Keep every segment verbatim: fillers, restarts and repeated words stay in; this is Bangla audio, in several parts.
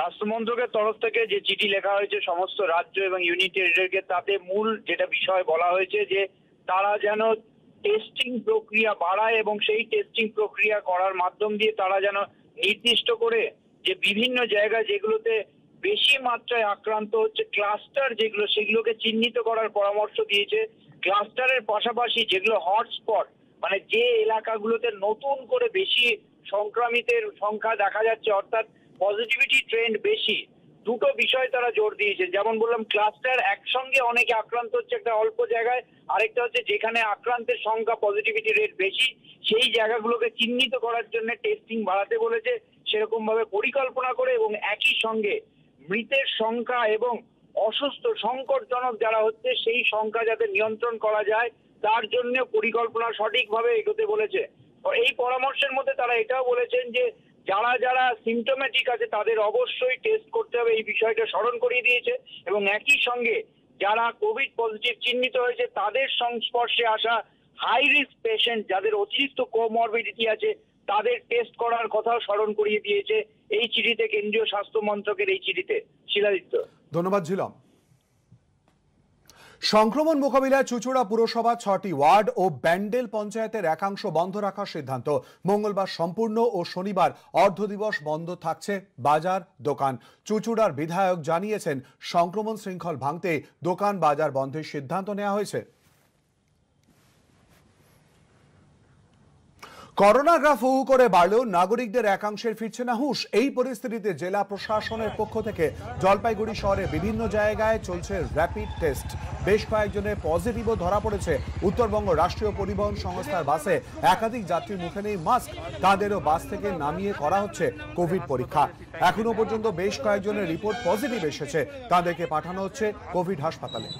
স্বাস্থ্য মন্ত্রকের তরফ থেকে যে চিঠি লেখা হয়েছে সমস্ত রাজ্য এবং ইউনিট টেরিটরিকে, তাতে মূল যেটা বিষয় বলা হয়েছে যে তারা যেন টেস্টিং প্রক্রিয়া বাড়ায় এবং সেই টেস্টিং প্রক্রিয়া করার মাধ্যম দিয়ে তারা যেন নির্দিষ্ট করে যে বিভিন্ন জায়গা যেগুলোতে বেশি মাত্রায় আক্রান্ত হচ্ছে ক্লাস্টার যেগুলো সেগুলোকে চিহ্নিত করার পরামর্শ দিয়েছে। ক্লাস্টারের পাশাপাশি যেগুলো হটস্পট মানে যে এলাকাগুলোতে নতুন করে বেশি সংক্রমিতের সংখ্যা দেখা যাচ্ছে অর্থাৎ পজিটিভিটি ট্রেন্ড বেশি, দুটো বিষয় তারা জোর দিয়েছে। যেমন বললাম ক্লাস্টার একসঙ্গে অনেকে আক্রান্ত হচ্ছে একটা অল্প জায়গায়, আরেকটা হচ্ছে যেখানে আক্রান্তের সংখ্যা পজিটিভিটি রেট বেশি সেই জায়গাগুলোকে চিহ্নিত করার জন্য টেস্টিং বাড়াতে বলেছে সেরকম ভাবে পরিকল্পনা করে, এবং একই সঙ্গে মৃতের সংখ্যা এবং অসুস্থ সংকটজনক যারা হচ্ছে সেই সংখ্যা যাতে নিয়ন্ত্রণ করা যায় তার জন্য পরিকল্পনা সঠিকভাবে এগোতে বলেছে। এই পরামর্শের মধ্যে তারা এটাও বলেছেন যে যারা যারা সিমটোমেটিক আছে তাদের অবশ্যই টেস্ট করতে হবে, এই বিষয়টা স্মরণ করিয়ে দিয়েছে, এবং একই সঙ্গে যারা কোভিড পজিটিভ চিহ্নিত হয়েছে তাদের সংস্পর্শে আসা হাই রিস্ক পেশেন্ট যাদের অতিরিক্ত কোমরবিডিটি আছে তাদের টেস্ট করার কথাও স্মরণ করিয়ে দিয়েছে এই চিঠিতে, কেন্দ্রীয় স্বাস্থ্য মন্ত্রকের এই চিঠিতে। শিলাদিত্য, ধন্যবাদ। ঝিলাম, সংক্রমণ মোকাবিলায় চুচুড়া পুরসভা ছয়টি ওয়ার্ড ও ব্যান্ডেল পঞ্চায়েতের একাংশ বন্ধ রাখার সিদ্ধান্ত। মঙ্গলবার সম্পূর্ণ ও শনিবার অর্ধদিবস বন্ধ থাকছে বাজার দোকান। চুচুড়ার বিধায়ক জানিয়েছেন সংক্রমণ শৃঙ্খল ভাঙতে দোকান বাজার বন্ধের সিদ্ধান্ত নেওয়া হয়েছে। করোনা গ্রাফ হু করে বাড়লেও নাগরিকদের একাংশের ফিরছে না হুঁশ। এই পরিস্থিতিতে জেলা প্রশাসনের পক্ষ থেকে জলপাইগুড়ি শহরে বিভিন্ন জায়গায় চলছে র্যাপিড টেস্ট। বেশ কয়েকজনের পজিটিভও ধরা পড়েছে। উত্তরবঙ্গ রাষ্ট্রীয় পরিবহন সংস্থার বাসে একাধিক যাত্রীর মুখে নেই মাস্ক, তাদেরও বাস থেকে নামিয়ে করা হচ্ছে কোভিড পরীক্ষা। এখনো পর্যন্ত বেশ কয়েকজনের রিপোর্ট পজিটিভ এসেছে, তাদেরকে পাঠানো হচ্ছে কোভিড হাসপাতালে।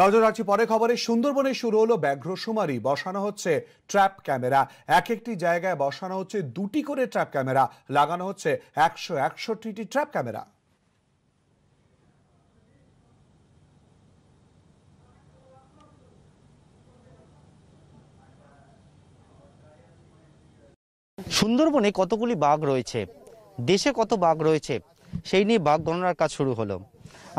নজর রাখছি পরে খবরে। সুন্দরবনে শুরু হলো ব্যাঘ্র শুমারি, বসানো হচ্ছে ট্র্যাপ ক্যামেরা। এক একটি জায়গায় বসানো হচ্ছে দুটি করে ট্র্যাপ ক্যামেরা, লাগানো হচ্ছে একশো একষট্টিটি ট্র্যাপ ক্যামেরা। সুন্দরবনে কতগুলি বাঘ রয়েছে, দেশে কত বাঘ রয়েছে সেই নিয়ে বাঘ গণনার কাজ শুরু হলো।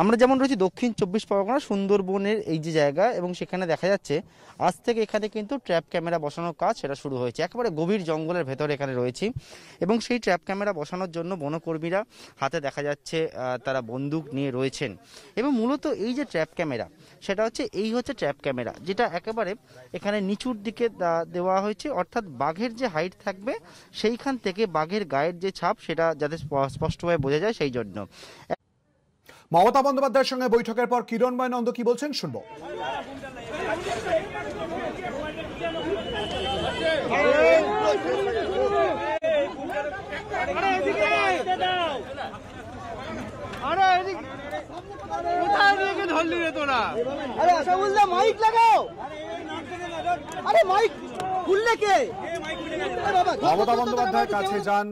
আমরা যেমন রয়েছি দক্ষিণ চব্বিশ পরগনা সুন্দরবনের এই যে জায়গা, এবং সেখানে দেখা যাচ্ছে আজ থেকে এখানে কিন্তু ট্র্যাপ ক্যামেরা বসানোর কাজ সেটা শুরু হয়েছে। একেবারে গভীর জঙ্গলের ভেতরে এখানে রয়েছি, এবং সেই ট্র্যাপ ক্যামেরা বসানোর জন্য বনকর্মীরা হাতে দেখা যাচ্ছে তারা বন্দুক নিয়ে রয়েছেন। এবং মূলত এই যে ট্র্যাপ ক্যামেরা সেটা হচ্ছে এই হচ্ছে ট্র্যাপ ক্যামেরা যেটা একেবারে এখানে নিচুর দিকে দেওয়া হয়েছে, অর্থাৎ বাঘের যে হাইট থাকবে সেইখান থেকে বাঘের গায়ের যে ছাপ সেটা যাতে স্পষ্টভাবে বোঝা যায় সেই জন্য। মমতা বন্দ্যোপাধ্যায়ের সঙ্গে বৈঠকের পর কিরণময় নন্দ কি বলছেন শুনবো। মমতা বন্দ্যোপাধ্যায়ের কাছে যান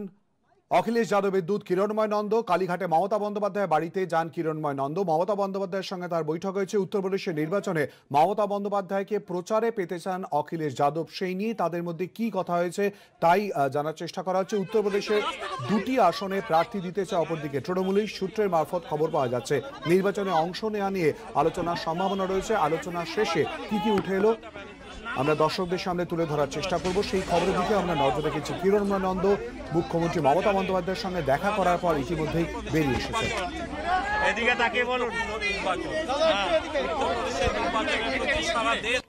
অখিলেশ যাদবের দূত কিরণময় নন্দ। কালীঘাটে মমতা বন্দ্যোপাধ্যায়ের বাড়িতে যান কিরণময় নন্দ। মমতা বন্দ্যোপাধ্যায়ের সঙ্গে তার বৈঠক হয়েছে। উত্তরপ্রদেশের নির্বাচনে মমতা বন্দ্যোপাধ্যায়কে প্রচারে পেতে চান অখিলেশ যাদব, সেই নিয়ে তাদের মধ্যে কি কথা হয়েছে তাই জানার চেষ্টা করা হচ্ছে। উত্তরপ্রদেশে দুটি আসনে প্রার্থী দিতে চায় অপরদিকে তৃণমূলের সূত্রের মারফত খবর পাওয়া যাচ্ছে। নির্বাচনে অংশ নেওয়া নিয়ে আলোচনার সম্ভাবনা রয়েছে। আলোচনা শেষে কি কি উঠে এলো আমরা দর্শকদের সামনে তুলে ধরার চেষ্টা করব। সেই খবরের দিকে আমরা নজর রেখেছি। কিরণময় নন্দ মুখ্যমন্ত্রী মমতা বন্দ্যোপাধ্যায়ের সঙ্গে দেখা করার পর ইতিমধ্যেই বেরিয়ে এসেছে। এদিকে তাকিয়ে বলুন,